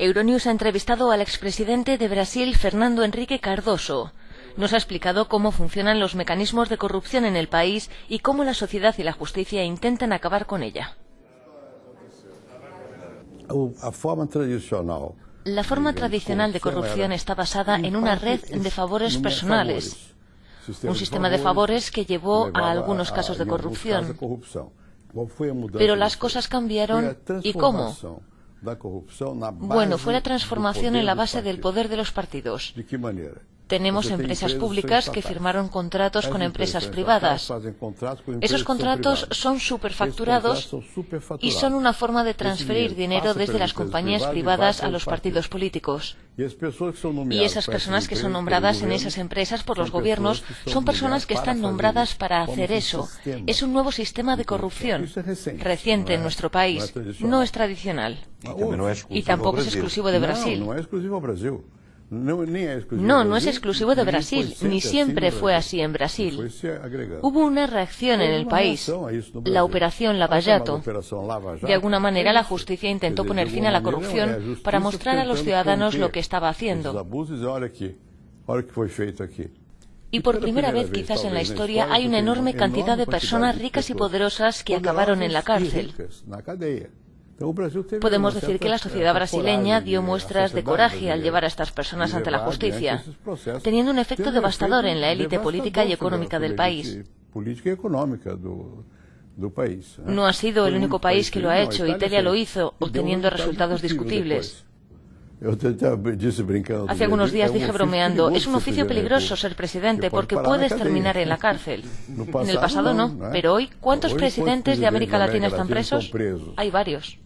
Euronews ha entrevistado al expresidente de Brasil, Fernando Henrique Cardoso. Nos ha explicado cómo funcionan los mecanismos de corrupción en el país y cómo la sociedad y la justicia intentan acabar con ella. La forma tradicional de corrupción está basada en una red de favores personales, un sistema de favores que llevó a algunos casos de corrupción. Pero las cosas cambiaron. ¿Y cómo? Bueno, fue la transformación en la base del poder de los partidos. Tenemos empresas públicas que firmaron contratos con empresas privadas. Esos contratos son superfacturados y son una forma de transferir dinero desde las compañías privadas a los partidos políticos. Y esas personas que son nombradas en esas empresas por los gobiernos son personas que están nombradas para hacer eso. Es un nuevo sistema de corrupción, reciente en nuestro país. No es tradicional. Y tampoco es exclusivo de Brasil. No, no es exclusivo de Brasil, ni siempre fue así en Brasil. Hubo una reacción en el país, la operación Lava Jato. De alguna manera la justicia intentó poner fin a la corrupción para mostrar a los ciudadanos lo que estaba haciendo. Y por primera vez quizás en la historia hay una enorme cantidad de personas ricas y poderosas que acabaron en la cárcel. Podemos decir que la sociedad brasileña dio muestras de coraje al llevar a estas personas ante la justicia, teniendo un efecto devastador en la élite política y económica del país. No ha sido el único país que lo ha hecho. Italia lo hizo, obteniendo resultados discutibles. Hace algunos días dije bromeando, es un oficio peligroso ser presidente porque puedes terminar en la cárcel. En el pasado no, pero hoy, ¿cuántos presidentes de América Latina están presos? Hay varios.